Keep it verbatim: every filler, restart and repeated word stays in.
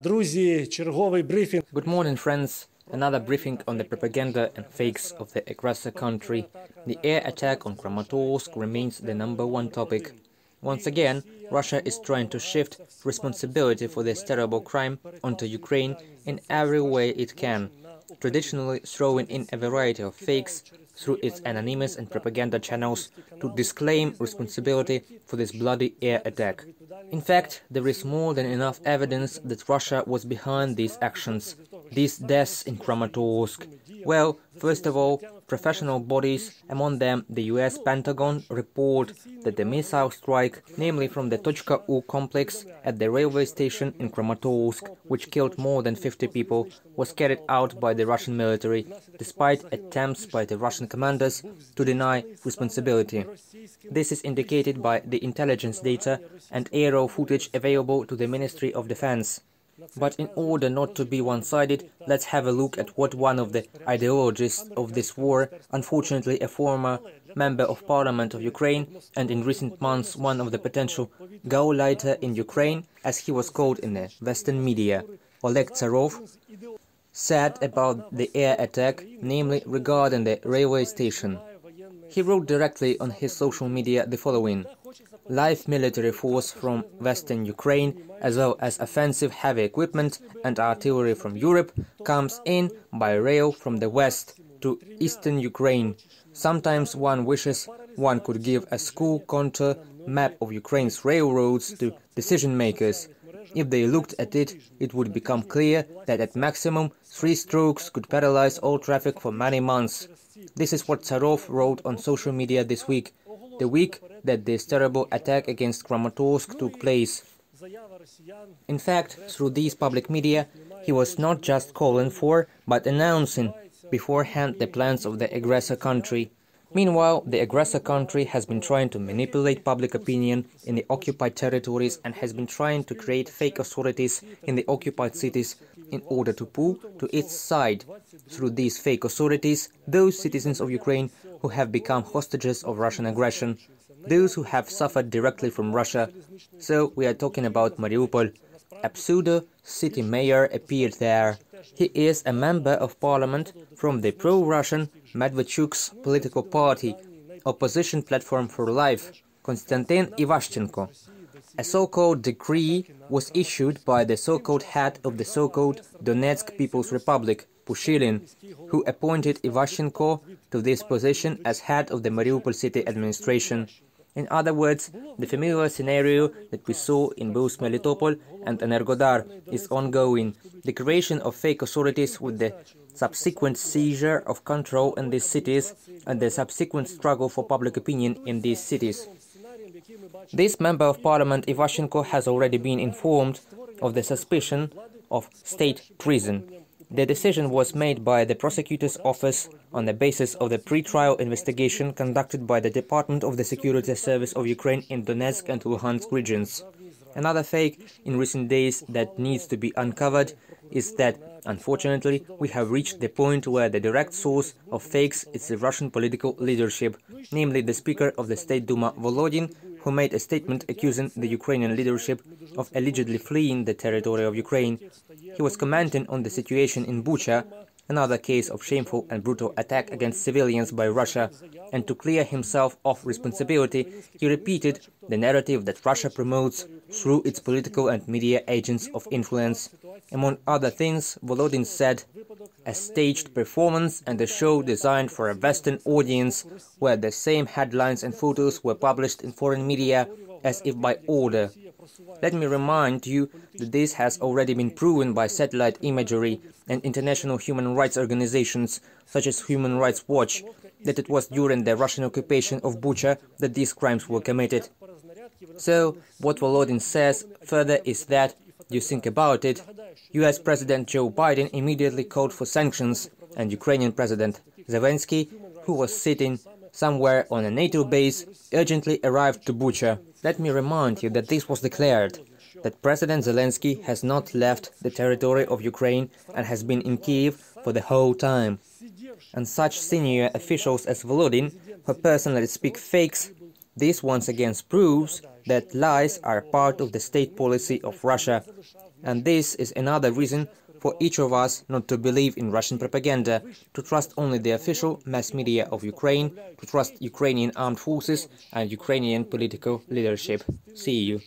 Good morning, friends. Another briefing on the propaganda and fakes of the aggressor country. The air attack on Kramatorsk remains the number one topic. Once again, Russia is trying to shift responsibility for this terrible crime onto Ukraine in every way it can, traditionally throwing in a variety of fakes through its anonymous and propaganda channels to disclaim responsibility for this bloody air attack. In fact, there is more than enough evidence that Russia was behind these actions, these deaths in Kramatorsk. Well, first of all, professional bodies, among them the U S Pentagon, report that the missile strike, namely from the Tochka-U complex at the railway station in Kramatorsk, which killed more than fifty people, was carried out by the Russian military, despite attempts by the Russian commanders to deny responsibility. This is indicated by the intelligence data and aerial footage available to the Ministry of Defense. But in order not to be one-sided, let's have a look at what one of the ideologists of this war, unfortunately a former member of parliament of Ukraine and in recent months one of the potential Gauleiter in Ukraine, as he was called in the Western media, Oleg Tsarov, said about the air attack, namely regarding the railway station. He wrote directly on his social media the following: live military force from Western Ukraine, as well as offensive heavy equipment and artillery from Europe, comes in by rail from the west to eastern Ukraine. Sometimes one wishes one could give a school contour map of Ukraine's railroads to decision makers. If they looked at it, it would become clear that at maximum three strokes could paralyze all traffic for many months. This is what Tsarov wrote on social media this week, the week that this terrible attack against Kramatorsk took place. In fact, through these public media, he was not just calling for, but announcing beforehand the plans of the aggressor country. Meanwhile, the aggressor country has been trying to manipulate public opinion in the occupied territories and has been trying to create fake authorities in the occupied cities in order to pull to its side, through these fake authorities, those citizens of Ukraine who have become hostages of Russian aggression, those who have suffered directly from Russia. So we are talking about Mariupol. A pseudo-city mayor appeared there. He is a member of parliament from the pro-Russian Medvedchuk's political party, Opposition Platform for Life, Konstantin Ivashchenko. A so-called decree was issued by the so-called head of the so-called Donetsk People's Republic, Pushilin, who appointed Ivashchenko to this position as head of the Mariupol city administration. In other words, the familiar scenario that we saw in both Melitopol and Energodar is ongoing. The creation of fake authorities with the subsequent seizure of control in these cities and the subsequent struggle for public opinion in these cities. This member of parliament Ivashchenko has already been informed of the suspicion of state treason. The decision was made by the prosecutor's office on the basis of the pre-trial investigation conducted by the Department of the Security Service of Ukraine in Donetsk and Luhansk regions. Another fake in recent days that needs to be uncovered is that, unfortunately, we have reached the point where the direct source of fakes is the Russian political leadership, namely the Speaker of the State Duma Volodin, who made a statement accusing the Ukrainian leadership of allegedly fleeing the territory of Ukraine. He was commenting on the situation in Bucha, another case of shameful and brutal attack against civilians by Russia, and to clear himself of responsibility, he repeated the narrative that Russia promotes through its political and media agents of influence. Among other things, Volodin said, a staged performance and a show designed for a Western audience, where the same headlines and photos were published in foreign media as if by order. Let me remind you that this has already been proven by satellite imagery and international human rights organizations such as Human Rights Watch, that it was during the Russian occupation of Bucha that these crimes were committed. So, what Volodin says further is that, you think about it, U S President Joe Biden immediately called for sanctions, and Ukrainian President Zelensky, who was sitting somewhere on a NATO base, urgently arrived to Bucha. Let me remind you that this was declared, that President Zelensky has not left the territory of Ukraine and has been in Kyiv for the whole time. And such senior officials as Volodin, who personally speak fakes, this once again proves that lies are part of the state policy of Russia. And this is another reason for each of us not to believe in Russian propaganda, to trust only the official mass media of Ukraine, to trust Ukrainian armed forces and Ukrainian political leadership. See you.